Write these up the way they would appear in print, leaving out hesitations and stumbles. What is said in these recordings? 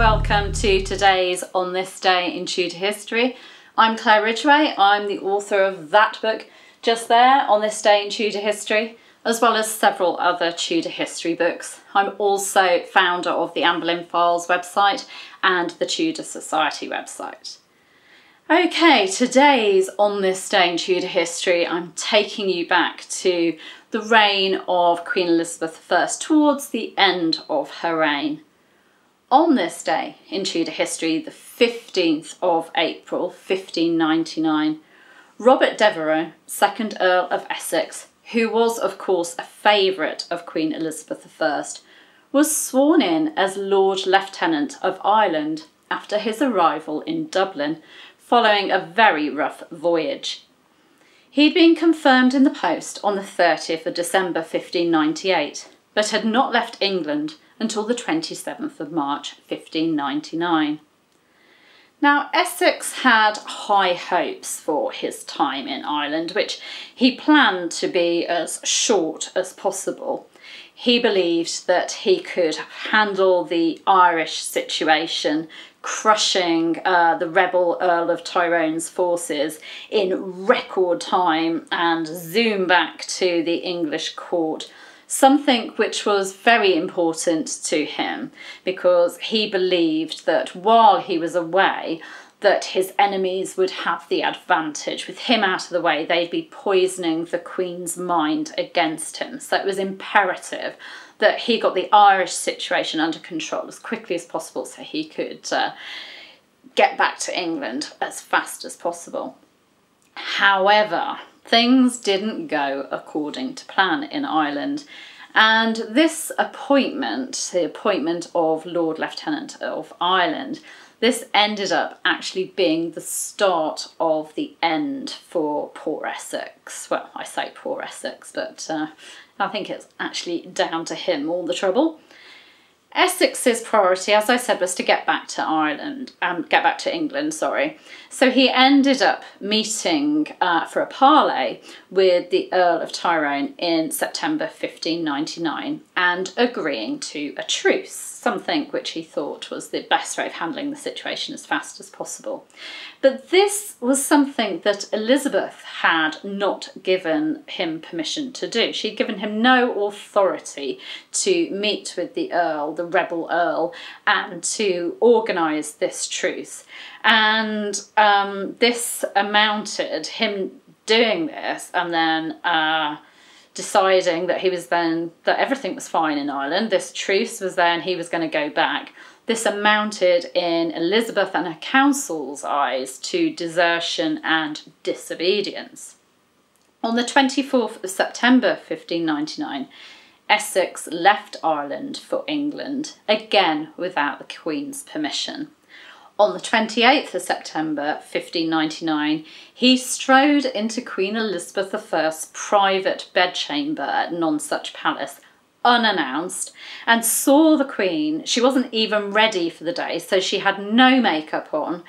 Welcome to today's On This Day in Tudor History. I'm Claire Ridgway. I'm the author of that book just there, On This Day in Tudor History, as well as several other Tudor history books. I'm also founder of the Anne Boleyn Files website and the Tudor Society website. Okay, today's On This Day in Tudor History, I'm taking you back to the reign of Queen Elizabeth I, towards the end of her reign. On this day in Tudor history, the 15th of April 1599, Robert Devereux, 2nd Earl of Essex, who was of course a favourite of Queen Elizabeth I, was sworn in as Lord Lieutenant of Ireland after his arrival in Dublin, following a very rough voyage. He'd been confirmed in the post on the 30th of December 1598, but had not left England until the 27th of March 1599. Now, Essex had high hopes for his time in Ireland, which he planned to be as short as possible. He believed that he could handle the Irish situation, crushing the rebel Earl of Tyrone's forces in record time and zoom back to the English court, something which was very important to him because he believed that while he was away that his enemies would have the advantage. With him out of the way, they'd be poisoning the Queen's mind against him. So it was imperative that he got the Irish situation under control as quickly as possible so he could get back to England as fast as possible. However, things didn't go according to plan in Ireland. And this appointment, the appointment of Lord Lieutenant of Ireland, this ended up actually being the start of the end for poor Essex. Well, I say poor Essex, but I think it's actually down to him, all the trouble. Essex's priority, as I said, was to get back to Ireland, get back to England, sorry. So he ended up meeting for a parley with the Earl of Tyrone in September 1599 and agreeing to a truce, something which he thought was the best way of handling the situation as fast as possible. But this was something that Elizabeth had not given him permission to do. She'd given him no authority to meet with the Earl, the rebel Earl, and to organise this truce. And this amounted, him doing this and then deciding that that everything was fine in Ireland, this truce was there and he was going to go back. This amounted in Elizabeth and her council's eyes to desertion and disobedience. On the 24th of September 1599, Essex left Ireland for England, again without the Queen's permission. On the 28th of September 1599, he strode into Queen Elizabeth I's private bedchamber at Nonsuch Palace, unannounced, and saw the Queen. She wasn't even ready for the day, so she had no makeup on.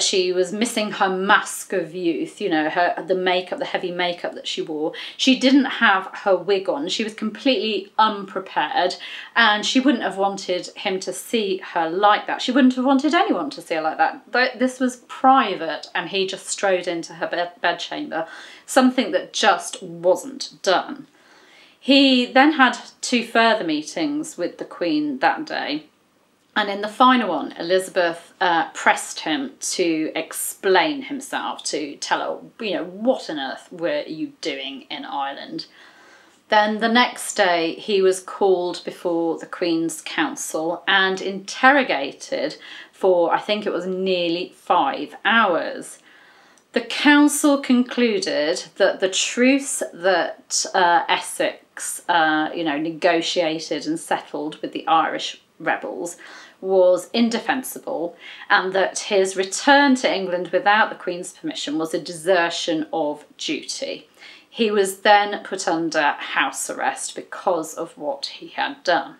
She was missing her mask of youth, you know, the makeup, the heavy makeup that she wore. She didn't have her wig on. She was completely unprepared, and she wouldn't have wanted him to see her like that. She wouldn't have wanted anyone to see her like that. This was private, and he just strode into her bedchamber, something that just wasn't done. He then had two further meetings with the Queen that day. And in the final one, Elizabeth pressed him to explain himself, to tell her, you know, what on earth were you doing in Ireland? Then the next day, he was called before the Queen's Council and interrogated for, I think it was nearly 5 hours. The council concluded that the truce that Essex, you know, negotiated and settled with the Irish rebels was indefensible, and that his return to England without the Queen's permission was a desertion of duty. He was then put under house arrest because of what he had done.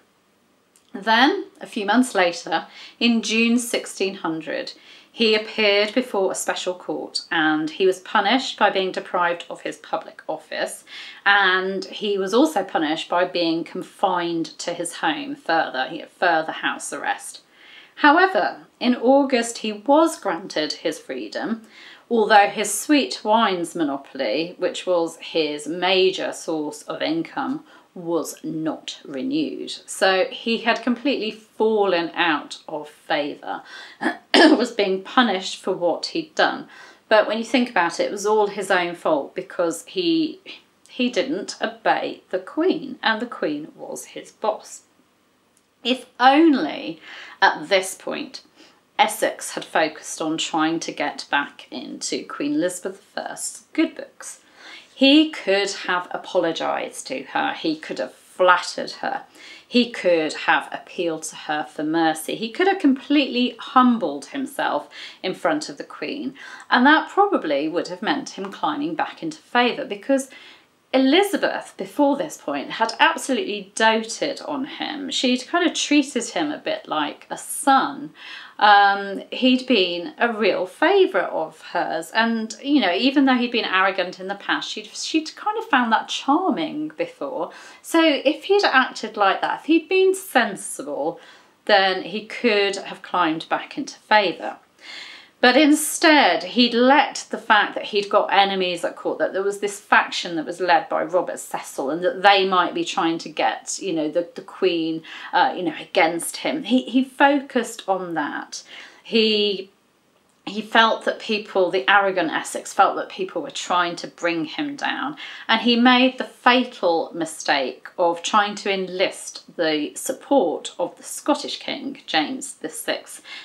Then, a few months later, in June 1600, he appeared before a special court and he was punished by being deprived of his public office, and he was also punished by being confined to his home further. He had further house arrest. However, in August he was granted his freedom, although his sweet wines monopoly, which was his major source of income, was not renewed. So he had completely fallen out of favour, was being punished for what he'd done. But when you think about it, it was all his own fault because he didn't obey the Queen, and the Queen was his boss. If only at this point Essex had focused on trying to get back into Queen Elizabeth I's good books. He could have apologised to her, he could have flattered her, he could have appealed to her for mercy, he could have completely humbled himself in front of the Queen, and that probably would have meant him climbing back into favour, because Elizabeth, before this point, had absolutely doted on him. She'd kind of treated him a bit like a son. He'd been a real favourite of hers, and, you know, even though he'd been arrogant in the past, she'd kind of found that charming before. So if he'd acted like that, if he'd been sensible, then he could have climbed back into favour. But instead, he'd let the fact that he'd got enemies at court, that there was this faction that was led by Robert Cecil, and that they might be trying to get, you know, the Queen, you know, against him. He focused on that. He felt that people, the arrogant Essex, felt that people were trying to bring him down, and he made the fatal mistake of trying to enlist the support of the Scottish king, James VI,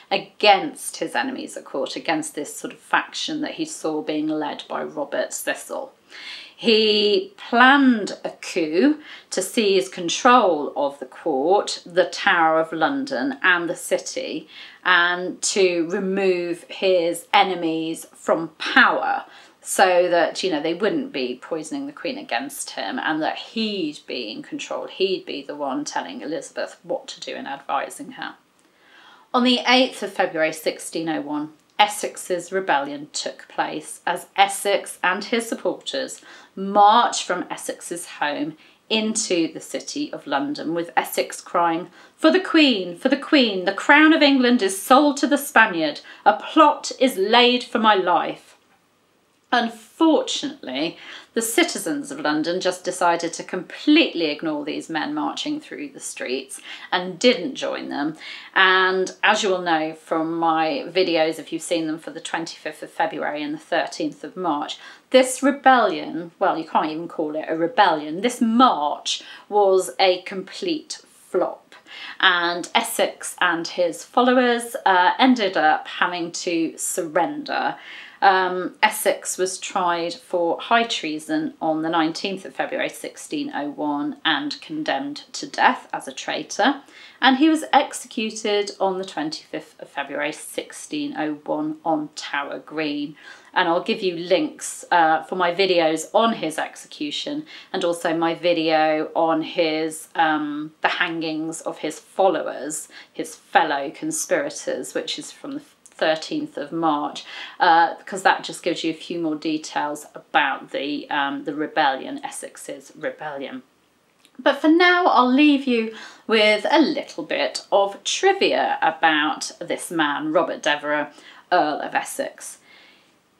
against his enemies at court, against this sort of faction that he saw being led by Robert Cecil. He planned a coup to seize control of the court, the Tower of London and the city, and to remove his enemies from power so that, you know, they wouldn't be poisoning the Queen against him, and that he'd be in control. He'd be the one telling Elizabeth what to do and advising her. On the 8th of February 1601, Essex's rebellion took place as Essex and his supporters marched from Essex's home into the city of London, with Essex crying, "For the Queen, for the Queen, the crown of England is sold to the Spaniard, a plot is laid for my life." Unfortunately, the citizens of London just decided to completely ignore these men marching through the streets and didn't join them. And as you will know from my videos, if you've seen them, for the 25th of February and the 13th of March, this rebellion, well, you can't even call it a rebellion, this march was a complete flop. And Essex and his followers ended up having to surrender. Essex was tried for high treason on the 19th of February 1601 and condemned to death as a traitor, and he was executed on the 25th of February 1601 on Tower Green, and I'll give you links for my videos on his execution and also my video on his the hangings of his followers, his fellow conspirators, which is from the 13th of March, because that just gives you a few more details about the rebellion, Essex's rebellion. But for now, I'll leave you with a little bit of trivia about this man, Robert Devereux, Earl of Essex.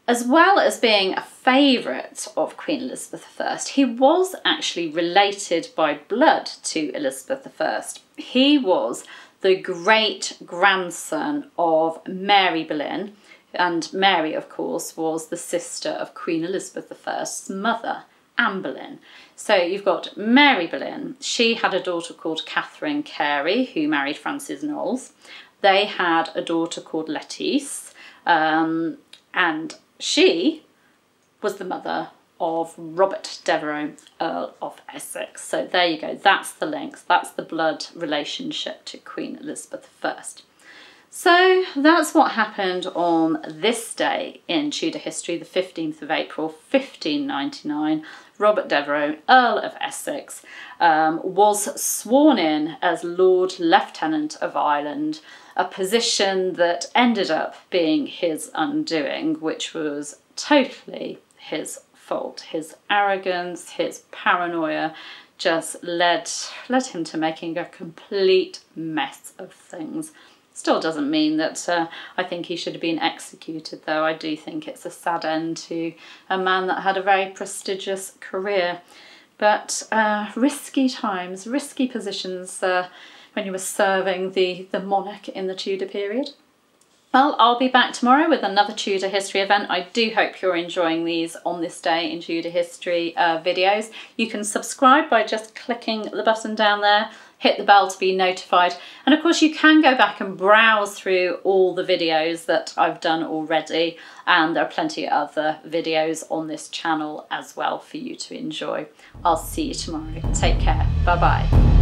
As well as being a favourite of Queen Elizabeth I, he was actually related by blood to Elizabeth I. He was the great-grandson of Mary Boleyn, and Mary, of course, was the sister of Queen Elizabeth I's mother, Anne Boleyn. So you've got Mary Boleyn. She had a daughter called Catherine Carey, who married Frances Knowles. They had a daughter called Lettice, and she was the mother of Robert Devereux, Earl of Essex. So there you go, that's the links, that's the blood relationship to Queen Elizabeth I. So that's what happened on this day in Tudor history, the 15th of April 1599. Robert Devereux, Earl of Essex, was sworn in as Lord Lieutenant of Ireland, a position that ended up being his undoing, which was totally his fault. His arrogance, his paranoia just led him to making a complete mess of things. Still doesn't mean that I think he should have been executed, though. I do think it's a sad end to a man that had a very prestigious career. But risky times, risky positions when you were serving the monarch in the Tudor period. Well, I'll be back tomorrow with another Tudor history event. I do hope you're enjoying these On This Day in Tudor History videos. You can subscribe by just clicking the button down there, hit the bell to be notified. And of course you can go back and browse through all the videos that I've done already. And there are plenty of other videos on this channel as well for you to enjoy. I'll see you tomorrow. Take care. Bye-bye.